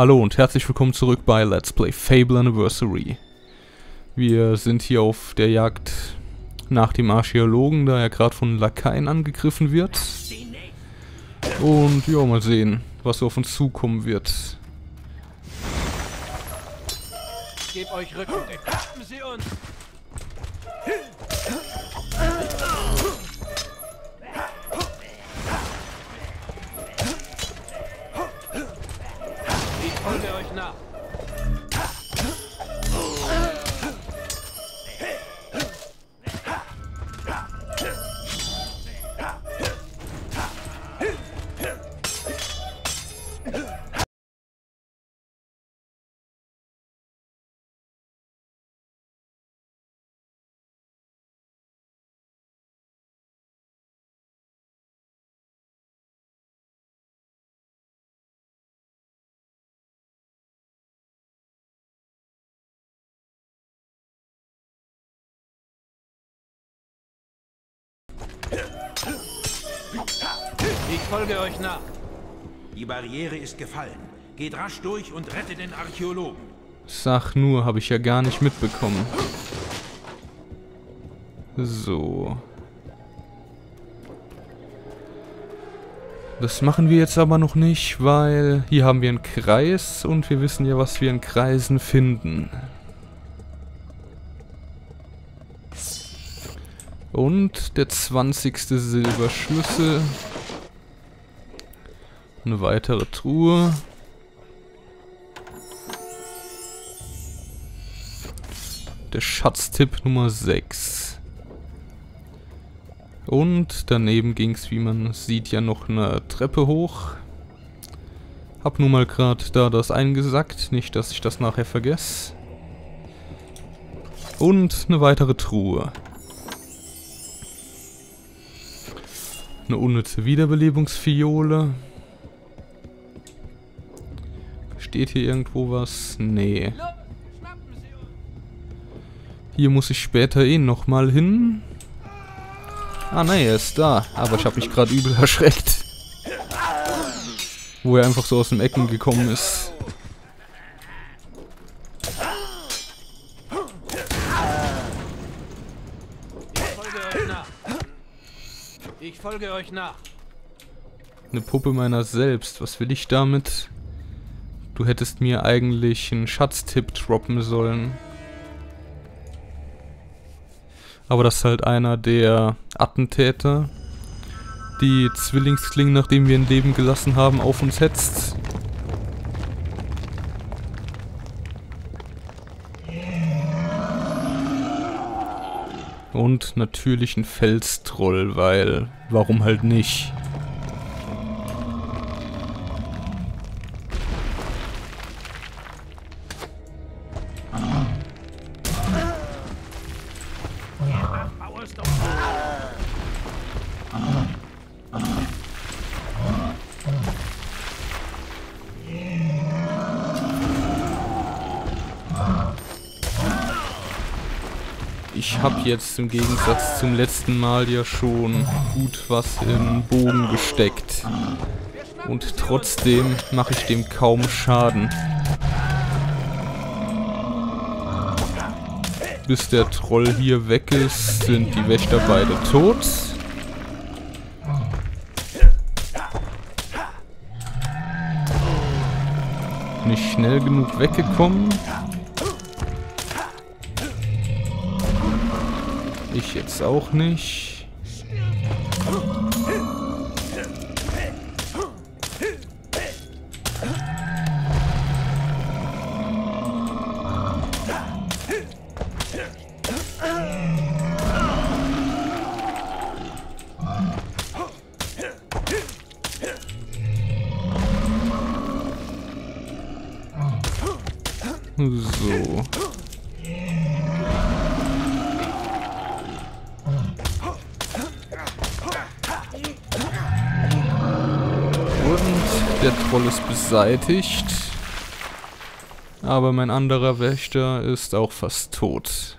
Hallo und herzlich willkommen zurück bei Let's Play Fable Anniversary. Wir sind hier auf der Jagd nach dem Archäologen, da er gerade von Lakaien angegriffen wird. Und ja, mal sehen, was so auf uns zukommen wird. Gebt euch Rücken, entkommen Sie uns! Holt ihr euch nach. Ich folge euch nach. Die Barriere ist gefallen. Geht rasch durch und rettet den Archäologen. Sag nur, habe ich ja gar nicht mitbekommen. So. Das machen wir jetzt aber noch nicht, weil hier haben wir einen Kreis und wir wissen ja, was wir in Kreisen finden. Und der 20. Silberschlüssel. Eine weitere Truhe. Der Schatztipp Nummer 6. Und daneben ging es, wie man sieht, ja noch eine Treppe hoch. Hab nun mal gerade da das eingesackt, nicht dass ich das nachher vergesse. Und eine weitere Truhe. Eine unnütze Wiederbelebungsfiole. Steht hier irgendwo was? Nee. Hier muss ich später eh nochmal hin. Ah, nee, er ist da. Aber ich habe mich gerade übel erschreckt. Wo er einfach so aus dem Ecken gekommen ist. Ich folge euch nach. Eine Puppe meiner selbst. Was will ich damit? Du hättest mir eigentlich einen Schatztipp droppen sollen. Aber das ist halt einer der Attentäter, die Zwillingsklingen, nachdem wir ein Leben gelassen haben, auf uns hetzt. Und natürlich ein Felstroll, weil warum halt nicht? Ich habe jetzt im Gegensatz zum letzten Mal ja schon gut was im Bogen gesteckt. Und trotzdem mache ich dem kaum Schaden. Bis der Troll hier weg ist, sind die Wächter beide tot. Nicht schnell genug weggekommen. Ich jetzt auch nicht. So. Der Troll ist beseitigt, aber mein anderer Wächter ist auch fast tot.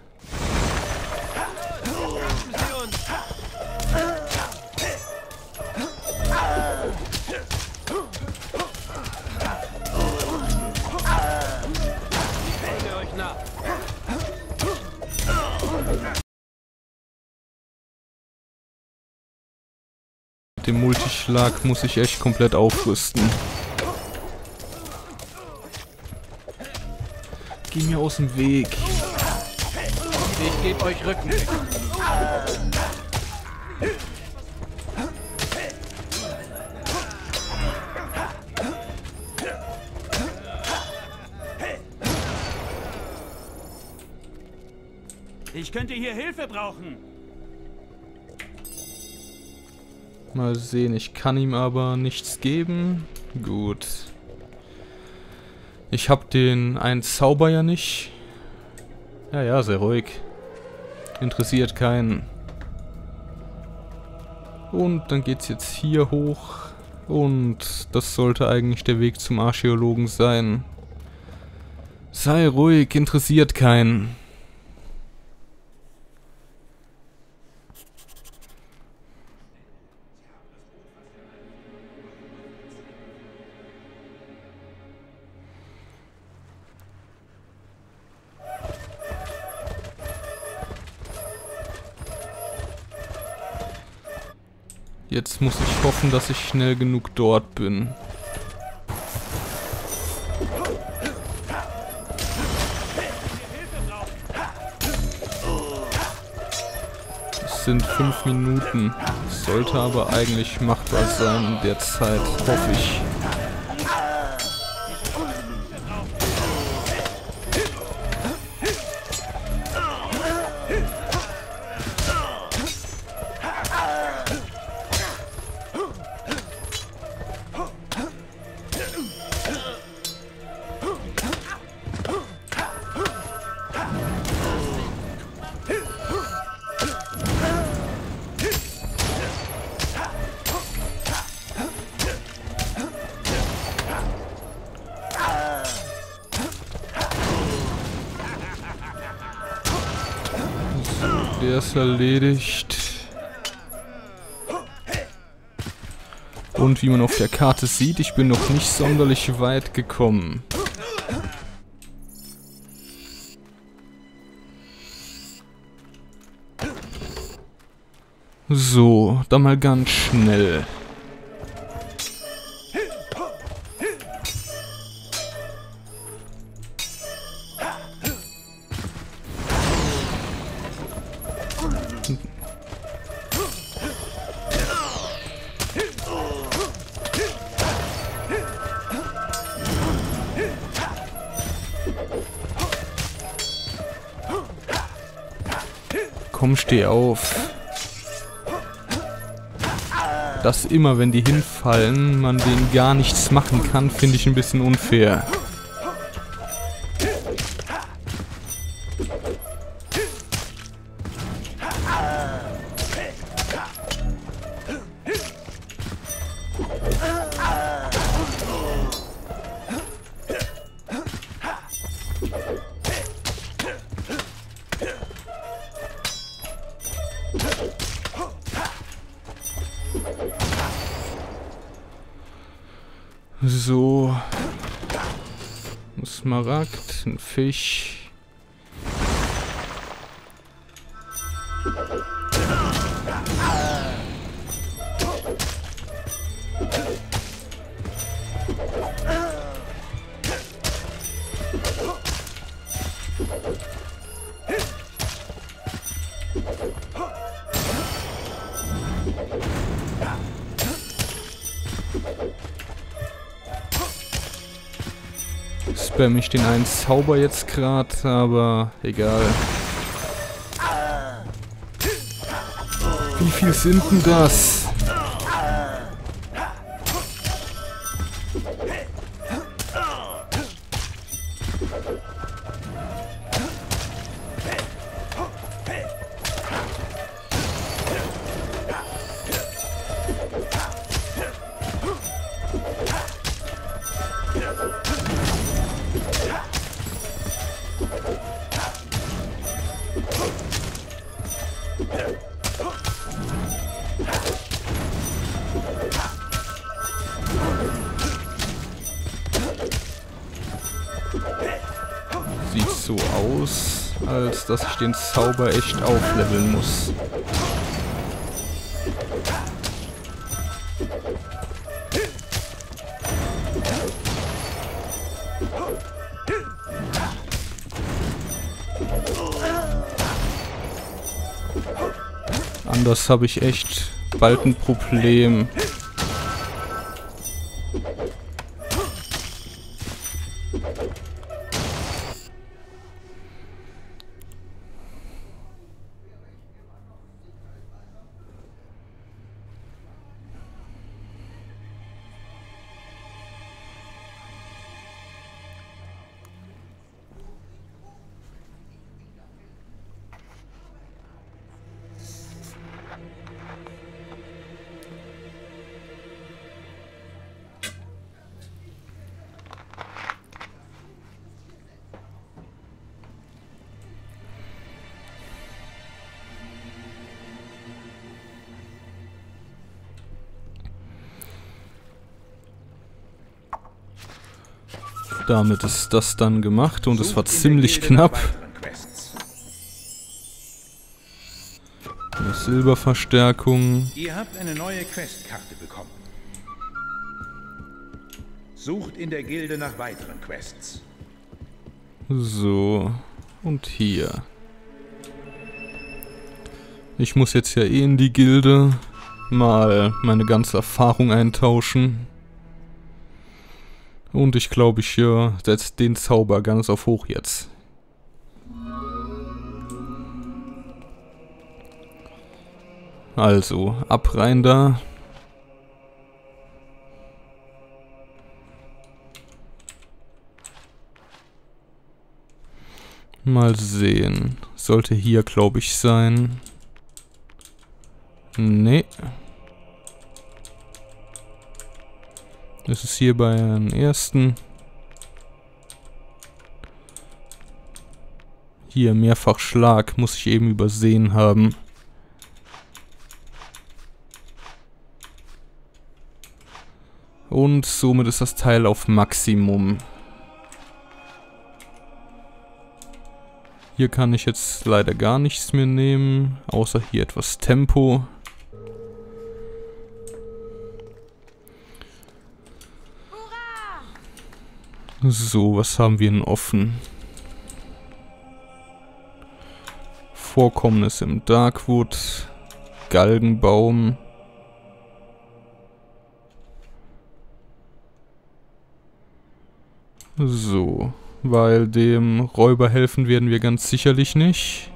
dem Multischlag muss ich echt komplett aufrüsten. Geh mir aus dem Weg. Ich gebe euch Rücken. Ich könnte hier Hilfe brauchen. Mal sehen, ich kann ihm aber nichts geben. Gut. Ich habe den einen Zauber ja nicht. Ja, ja, sehr ruhig. Interessiert keinen. Und dann geht's jetzt hier hoch. Und das sollte eigentlich der Weg zum Archäologen sein. Sei ruhig, interessiert keinen. Jetzt muss ich hoffen, dass ich schnell genug dort bin. Es sind 5 Minuten. Sollte aber eigentlich machbar sein in der Zeit, hoffe ich. Der ist erledigt. Und wie man auf der Karte sieht, ich bin noch nicht sonderlich weit gekommen. So, dann mal ganz schnell. Komm, steh auf. Dass immer, wenn die hinfallen, man denen gar nichts machen kann, finde ich ein bisschen unfair. So, ein Smaragd, ein Fisch. Spam ich den einen Zauber jetzt gerade, aber egal. Wie viel sind denn das? Sieht so aus, als dass ich den Zauber echt aufleveln muss. Anders habe ich echt bald ein Problem. Damit ist das dann gemacht und es war ziemlich knapp. Eine Silberverstärkung. Ihr habt eine neue Questkarte bekommen. Sucht in der Gilde nach weiteren Quests. So, und hier. Ich muss jetzt ja eh in die Gilde mal meine ganze Erfahrung eintauschen. Und ich glaube, ich setze den Zauber ganz auf hoch jetzt. Also, ab rein da. Mal sehen. Sollte hier, glaube ich, sein. Nee. Das ist hier beim ersten. Hier, Mehrfachschlag, muss ich eben übersehen haben. Und somit ist das Teil auf Maximum. Hier kann ich jetzt leider gar nichts mehr nehmen, außer hier etwas Tempo. So, was haben wir denn offen? Vorkommnis im Darkwood, Galgenbaum. So, weil dem Räuber helfen werden wir ganz sicherlich nicht.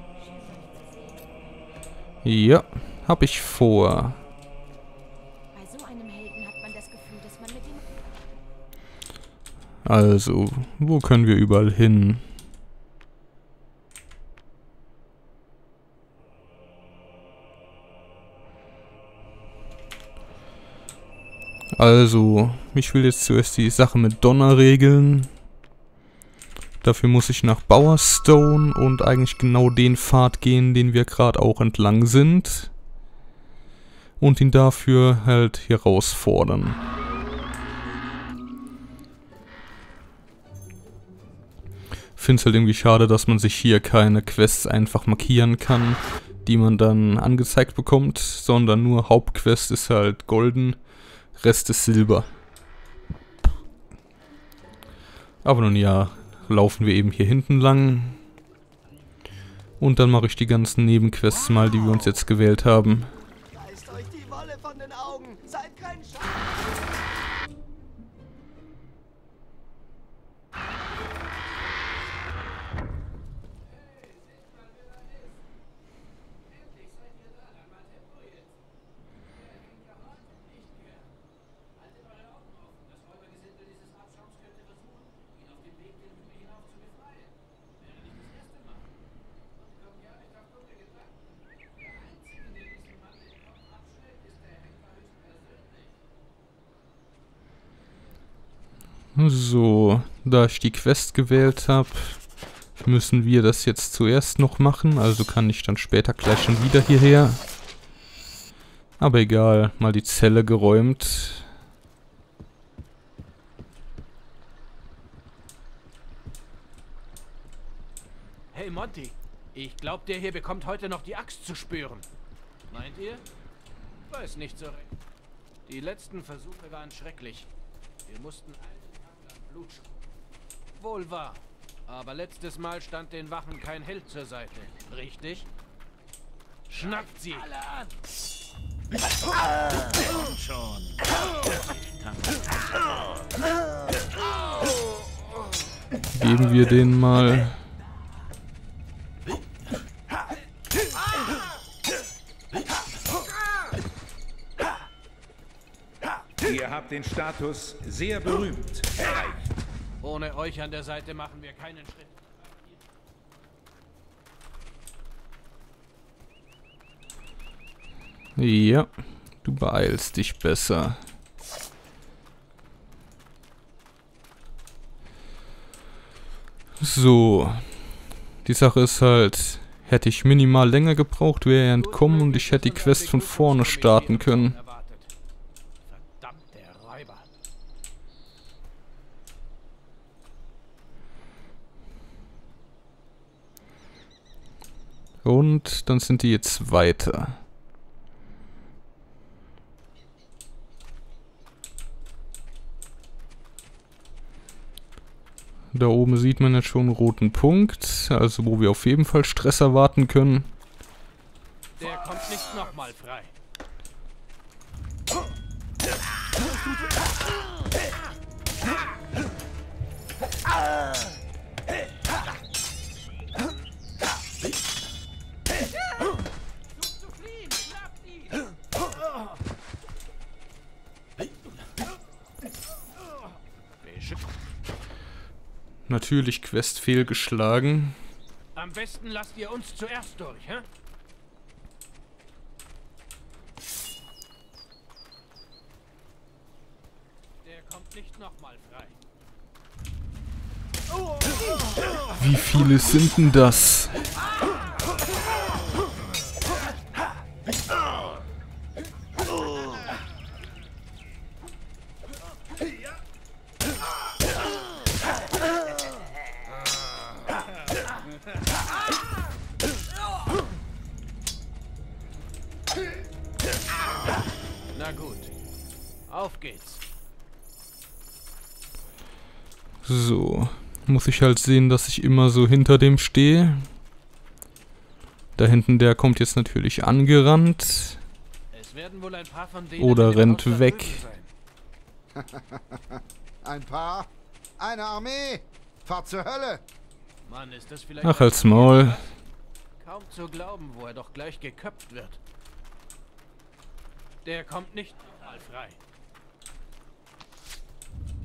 Ja, hab ich vor. Also, wo können wir überall hin? Also, ich will jetzt zuerst die Sache mit Donner regeln. Dafür muss ich nach Bowerstone und eigentlich genau den Pfad gehen, den wir gerade auch entlang sind. Und ihn dafür halt herausfordern. Ich finde es halt irgendwie schade, dass man sich hier keine Quests einfach markieren kann, die man dann angezeigt bekommt, sondern nur Hauptquest ist halt golden, Rest ist Silber. Aber nun ja, laufen wir eben hier hinten lang. Und dann mache ich die ganzen Nebenquests mal, die wir uns jetzt gewählt haben. Reißt euch die Wolle von den Augen, seid kein Schaf! So, da ich die Quest gewählt habe, müssen wir das jetzt zuerst noch machen, also kann ich dann später gleich schon wieder hierher. Aber egal, mal die Zelle geräumt. Hey Monty, ich glaube, der hier bekommt heute noch die Axt zu spüren. Meint ihr? Weiß nicht so recht. Die letzten Versuche waren schrecklich. Wir mussten Blut. Wohl wahr. Aber letztes Mal stand den Wachen kein Held zur Seite, richtig? Schnappt sie! Alle an! Komm schon! Geben wir denen mal... Ihr habt den Status sehr berühmt erreicht. Ohne euch an der Seite machen wir keinen Schritt. Ja, du beeilst dich besser. So. Die Sache ist halt, hätte ich minimal länger gebraucht, wäre er entkommen und ich hätte die Quest von vorne starten können. Und dann sind die jetzt weiter. Da oben sieht man jetzt schon einen roten Punkt, also wo wir auf jeden Fall Stress erwarten können. Der kommt nicht nochmal frei. Natürlich Quest fehlgeschlagen. Am besten lasst ihr uns zuerst durch, hä? Der kommt nicht nochmal frei. Wie viele sind denn das? Na gut, auf geht's. So, muss ich halt sehen, dass ich immer so hinter dem stehe. Da hinten, der kommt jetzt natürlich angerannt. Es werden wohl ein paar von denen oder rennt weg. Ein paar? Eine Armee? Fahrt zur Hölle! Mann, ist das vielleicht... Ach, halt's Maul. Kaum zu glauben, wo er doch gleich geköpft wird. Der kommt nicht mal frei.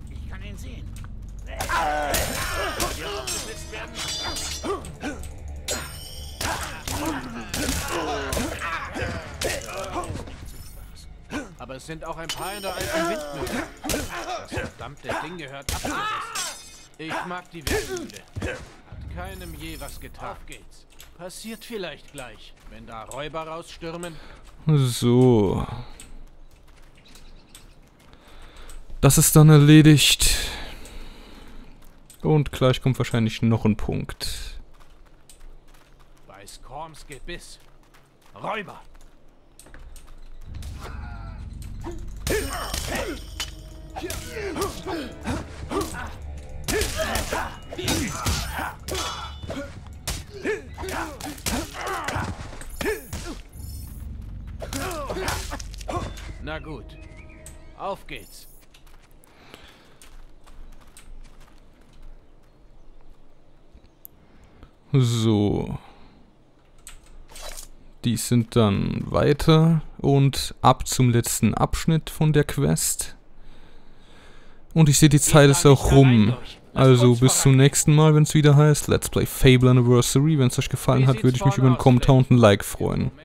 Ich kann ihn sehen. Aber es sind auch ein paar in der alten Windmühle. Das verdammte Ding gehört abgerissen. Ich mag die Windmühle. Hat keinem je was getan. Auf geht's. Passiert vielleicht gleich, wenn da Räuber rausstürmen. So. Das ist dann erledigt. Und gleich kommt wahrscheinlich noch ein Punkt. Bei Skorms Gebiss. Räuber. Na gut, auf geht's. So. Die sind dann weiter und ab zum letzten Abschnitt von der Quest. Und ich sehe, die Zeit ist auch rum. Also bis zum nächsten Mal, wenn es wieder heißt Let's Play Fable Anniversary. Wenn es euch gefallen hat, würde ich mich über einen Kommentar und ein Like freuen.